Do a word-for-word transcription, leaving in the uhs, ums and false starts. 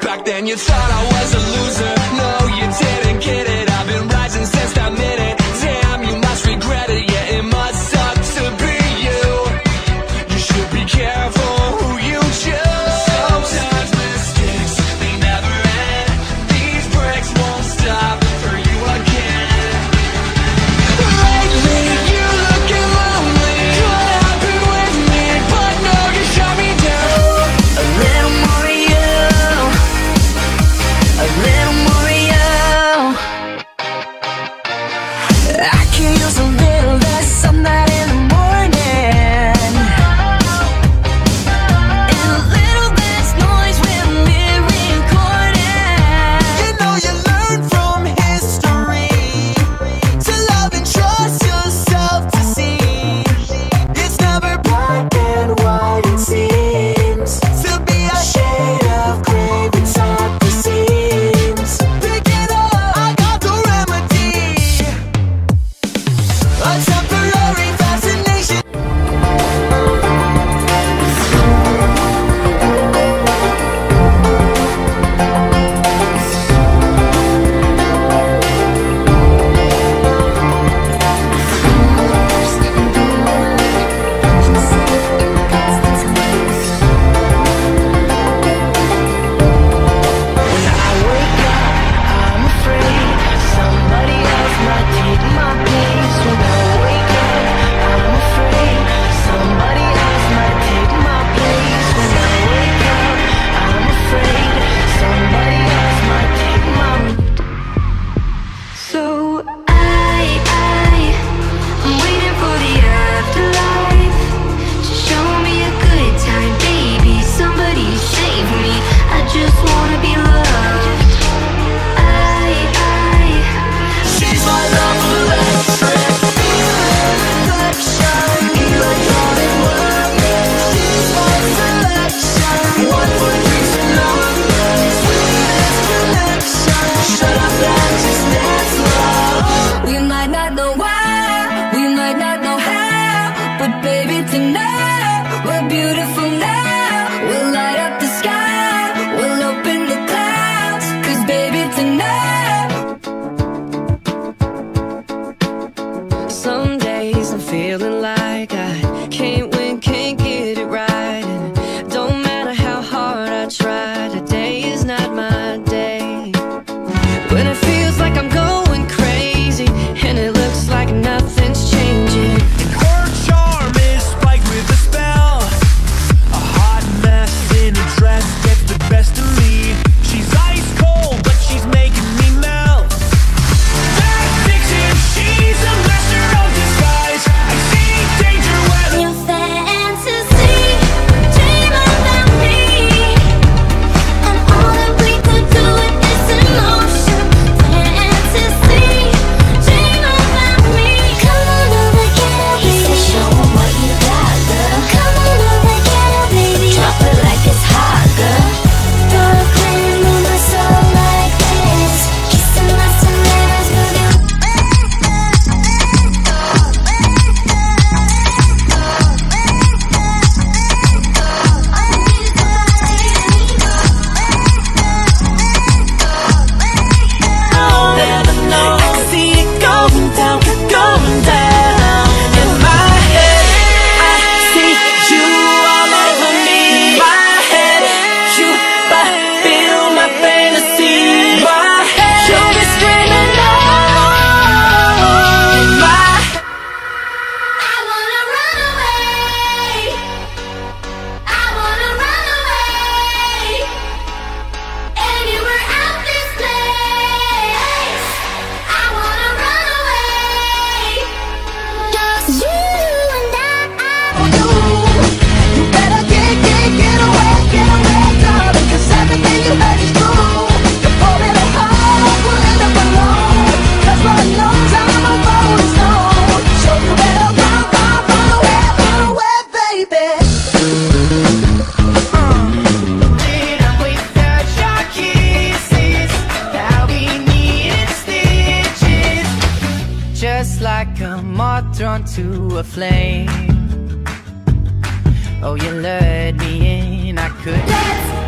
Back then you thought I was a loser. No, you didn't get it. I've been rising since that minute. Damn, you must regret it. Yeah, it must suck to be you. You should be careful who you choose. Sometimes mistakes, they never end. These breaks won't stop for you again. Lately, you're looking lonely. Could have been with me, but no, you shut me down. A little more of you, a little more of you. I can use a little less some night in the morning, and a little less noise when we're recording. You know you learn from history to love and trust yourself to see. It's never black and white, it seems to be a shade of gray inside the seams. Pick it up, I got the remedy. A temporary fascination. When I wake up, I'm afraid somebody else might take my place. When I wake up, I'm afraid somebody else might take my place. When I wake up, I'm afraid somebody else might take my. So I, I, I'm waiting for the afterlife to show me a good time, baby. Somebody save me. I just wanna be loved. I, I. She's my love electric. Selection, electronic woman. She's my selection. One for drinks and numbers. Sweetest connection. Shut up, that's just that's love. We might not know why, we might not know how, but baby tonight we're beautiful now. We'll light up the sky, we'll open the clouds, 'cause baby tonight. Some days I'm feeling like I can't win, can't get it right. And don't matter how hard I try, today is not my day. When it feels like I'm going crazy, and it looks like nothing's changing. Her charm is spiked with a spell. A hot mess in a dress gets the best of me. She's ice cold, but she's making me melt. That fiction, she's a master of disguise. I see danger when Your fantasy, dream about me, and all that we could do with this emotion. Fantasy, dream about me. Come on over here, baby. Show 'em what you got, girl. Come on over here, baby. Drop it like it's hot, girl. Don't claim my soul like this. Kissing my stomach, moving. I can see it going down, going down. In my head, I see you all over me. In my head, you fulfill my fantasy. In my head, you'll be screaming out. In my I wanna run away. I wanna run away. Anywhere out this place. I wanna run away. 'Cause you and I, I You better get, get, get away, get away, darling, 'cause everything you heard is true. Your poor little heart will end up alone, 'cause for a long time our road is known. So you better run, run, run away, run away, baby. Did I wait that your kisses, that we needed stitches? Just like a moth drawn to a flame. Oh, you lured me in, I could. Let's